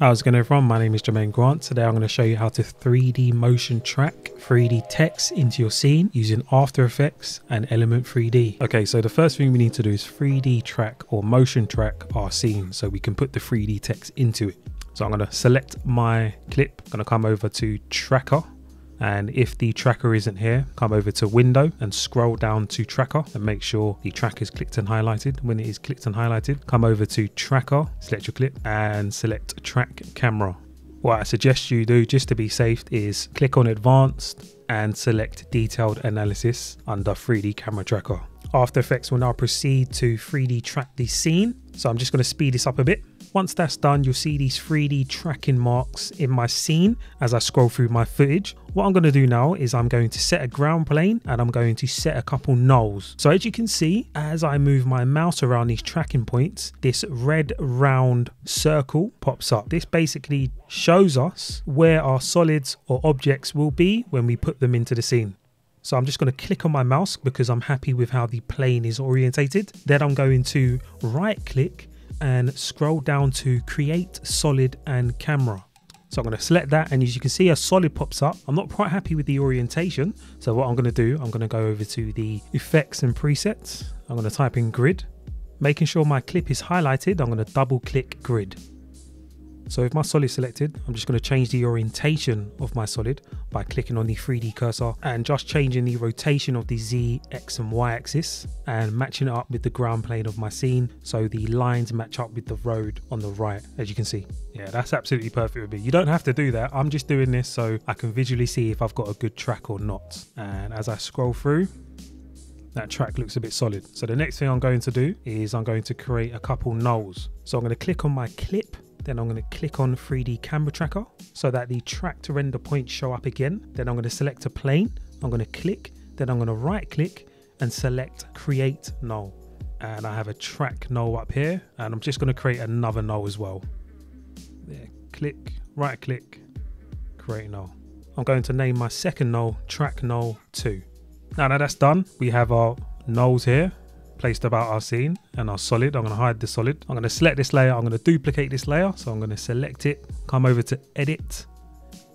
How's it going, everyone? My name is Jermaine Grant. Today I'm going to show you how to 3D motion track 3D text into your scene using After Effects and Element 3D. Okay, so the first thing we need to do is 3D track or motion track our scene so we can put the 3D text into it. So I'm going to select my clip, I'm going to come over to Tracker. And if the tracker isn't here, come over to Window and scroll down to Tracker and make sure the track is clicked and highlighted. When it is clicked and highlighted, come over to Tracker, select your clip and select Track Camera. What I suggest you do just to be safe is click on Advanced and select Detailed Analysis under 3D Camera Tracker. After Effects will now proceed to 3D track the scene. So I'm just going to speed this up a bit. Once that's done, you'll see these 3D tracking marks in my scene as I scroll through my footage. What I'm going to do now is I'm going to set a ground plane and I'm going to set a couple nulls. So as you can see, as I move my mouse around these tracking points, this red round circle pops up. This basically shows us where our solids or objects will be when we put them into the scene. So I'm just going to click on my mouse because I'm happy with how the plane is orientated. Then I'm going to right click and scroll down to Create Solid and Camera. So I'm going to select that, and as you can see, a solid pops up. I'm not quite happy with the orientation. So what I'm going to do, I'm going to go over to the Effects and Presets. I'm going to type in Grid. Making sure my clip is highlighted, I'm going to double click Grid. So with my solid selected, I'm just going to change the orientation of my solid by clicking on the 3D cursor and just changing the rotation of the Z, X and Y axis and matching it up with the ground plane of my scene. So the lines match up with the road on the right, as you can see. Yeah, that's absolutely perfect with me. You don't have to do that. I'm just doing this so I can visually see if I've got a good track or not. And as I scroll through, that track looks a bit solid. So the next thing I'm going to do is I'm going to create a couple nulls. So I'm going to click on my clip. Then I'm going to click on 3D Camera Tracker so that the track to render points show up again. Then I'm going to select a plane. I'm going to click, then I'm going to right click and select Create Null. And I have a track null up here, and I'm just going to create another null as well. There, click, right click, create null. I'm going to name my second null Track Null 2. Now that that's done, we have our nulls here placed about our scene and our solid. I'm going to hide the solid. I'm going to select this layer. I'm going to duplicate this layer. So I'm going to select it, come over to Edit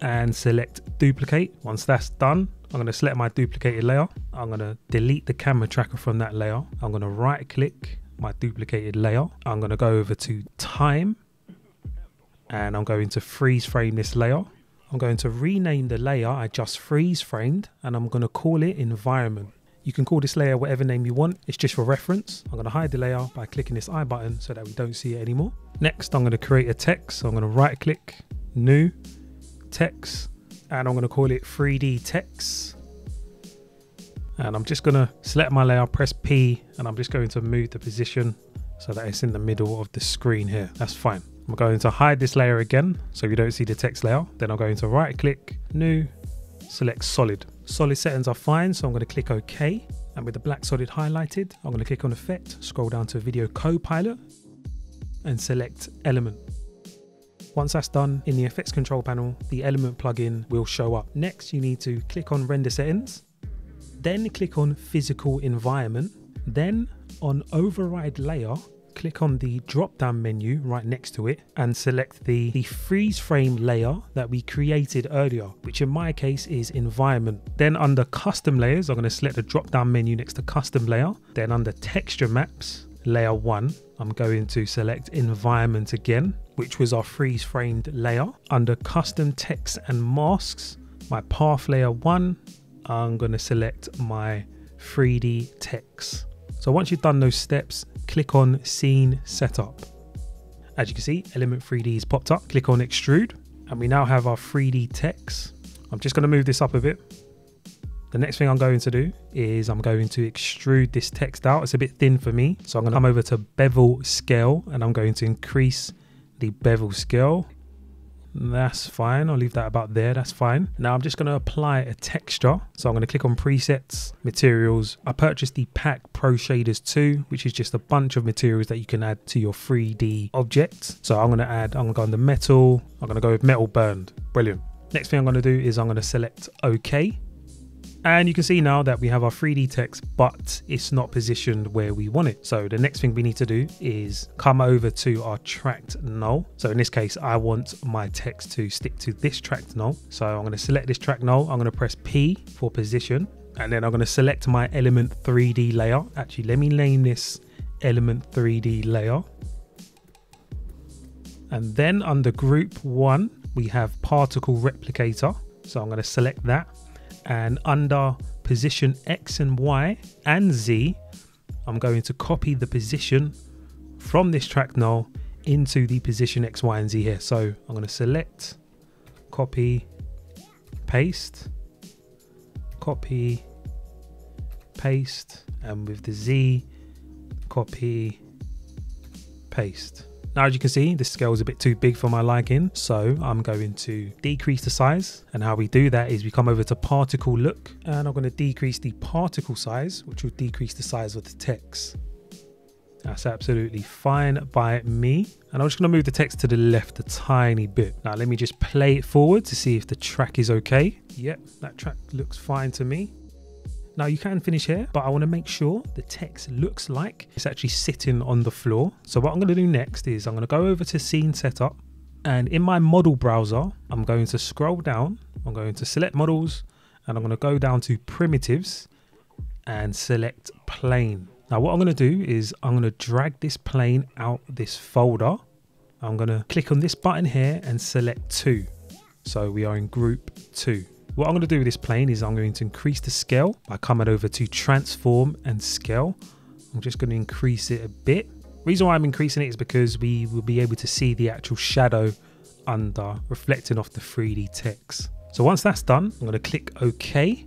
and select Duplicate. Once that's done, I'm going to select my duplicated layer. I'm going to delete the camera tracker from that layer. I'm going to right click my duplicated layer. I'm going to go over to Time and I'm going to freeze frame this layer. I'm going to rename the layer I just freeze framed and I'm going to call it Environment. You can call this layer whatever name you want. It's just for reference. I'm going to hide the layer by clicking this I button so that we don't see it anymore. Next, I'm going to create a text. So I'm going to right click, new text, and I'm going to call it 3D text. And I'm just going to select my layer, press P, and I'm just going to move the position so that it's in the middle of the screen here. That's fine. I'm going to hide this layer again so you don't see the text layer. Then I'm going to right click, new, select solid. Solid settings are fine, so I'm going to click OK. And with the black solid highlighted, I'm going to click on Effect, scroll down to Video Copilot and select Element. Once that's done, in the Effects control panel, the Element plugin will show up. Next, you need to click on Render Settings, then click on Physical Environment, then on Override Layer, click on the drop-down menu right next to it and select the freeze frame layer that we created earlier, which in my case is Environment. Then under Custom Layers, I'm going to select the drop-down menu next to Custom Layer. Then under Texture Maps, Layer 1, I'm going to select Environment again, which was our freeze framed layer. Under Custom Text and Masks, my Path Layer 1, I'm going to select my 3D text. So once you've done those steps, click on Scene Setup. As you can see, Element 3D is popped up. Click on Extrude, and we now have our 3D text. I'm just going to move this up a bit. The next thing I'm going to do is I'm going to extrude this text out. It's a bit thin for me, so I'm going to come over to Bevel Scale, and I'm going to increase the bevel scale. That's fine. I'll leave that about there. That's fine. Now I'm just going to apply a texture. So I'm going to click on presets, materials. I purchased the Pack Pro Shaders 2, which is just a bunch of materials that you can add to your 3D object. So I'm going to go under metal. I'm going to go with metal burned. Brilliant. Next thing I'm going to do is I'm going to select OK. And you can see now that we have our 3D text, but it's not positioned where we want it. So the next thing we need to do is come over to our tracked null. So in this case, I want my text to stick to this tracked null. So I'm going to select this tracked null. I'm going to press P for position, and then I'm going to select my Element 3D layer. Actually, let me name this Element 3D layer. And then under group one, we have particle replicator. So I'm going to select that. And under position X and Y and Z, I'm going to copy the position from this track null into the position X, Y, and Z here. So I'm going to select, copy, paste, and with the Z, copy, paste. Now, as you can see, the scale is a bit too big for my liking, so I'm going to decrease the size. And how we do that is we come over to particle look, and I'm going to decrease the particle size, which will decrease the size of the text. That's absolutely fine by me. And I'm just going to move the text to the left a tiny bit. Now, let me just play it forward to see if the track is okay. Yep, that track looks fine to me. Now you can finish here, but I want to make sure the text looks like it's actually sitting on the floor. So what I'm going to do next is I'm going to go over to scene setup, and in my model browser, I'm going to scroll down. I'm going to select models, and I'm going to go down to primitives and select plane. Now what I'm going to do is I'm going to drag this plane out this folder. I'm going to click on this button here and select 2. So we are in group 2. What I'm going to do with this plane is I'm going to increase the scale by coming over to transform and scale. I'm just going to increase it a bit. Reason why I'm increasing it is because we will be able to see the actual shadow under reflecting off the 3D text. So once that's done, I'm going to click OK.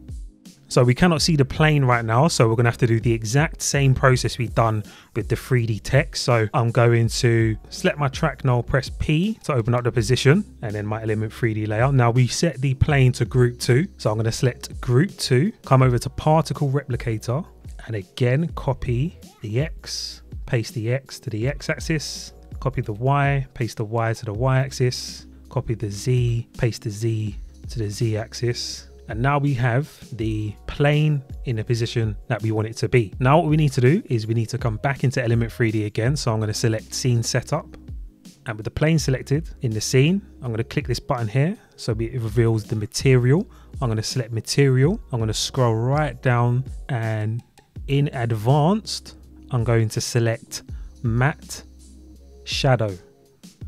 So we cannot see the plane right now, so we're going to have to do the exact same process we've done with the 3D text. So I'm going to select my track null, press P to open up the position, and then my Element 3D layer. Now we set the plane to group 2, so I'm going to select group 2, come over to particle replicator, and again copy the X, paste the X to the X axis, copy the Y, paste the Y to the Y axis, copy the Z, paste the Z to the Z axis. And now we have the plane in the position that we want it to be. Now what we need to do is we need to come back into Element 3D again. So I'm going to select scene setup, and with the plane selected in the scene, I'm going to click this button here. So it reveals the material. I'm going to select material. I'm going to scroll right down, and in advanced, I'm going to select matte shadow.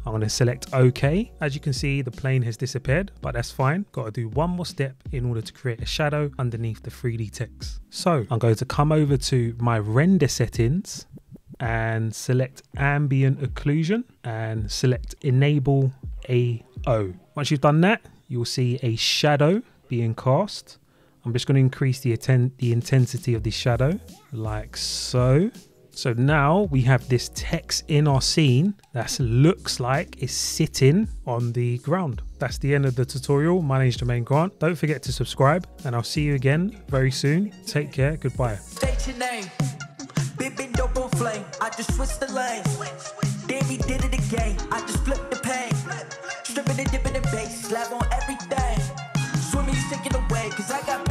I'm going to select OK. As you can see, the plane has disappeared, but that's fine. Got to do one more step in order to create a shadow underneath the 3D text. So I'm going to come over to my render settings and select ambient occlusion and select enable AO. Once you've done that, you'll see a shadow being cast. I'm just going to increase the intensity of the shadow like so. So now we have this text in our scene that looks like it's sitting on the ground. That's the end of the tutorial. My name is Jermaine Grant. Don't forget to subscribe, and I'll see you again very soon. Take care. Goodbye. State your name. Big double flame. I just switched the lane. Then we did it again. I just flipped the pain. Stripping and dipping the bass. Slap on everything. Swimming, sinking away. Cause I got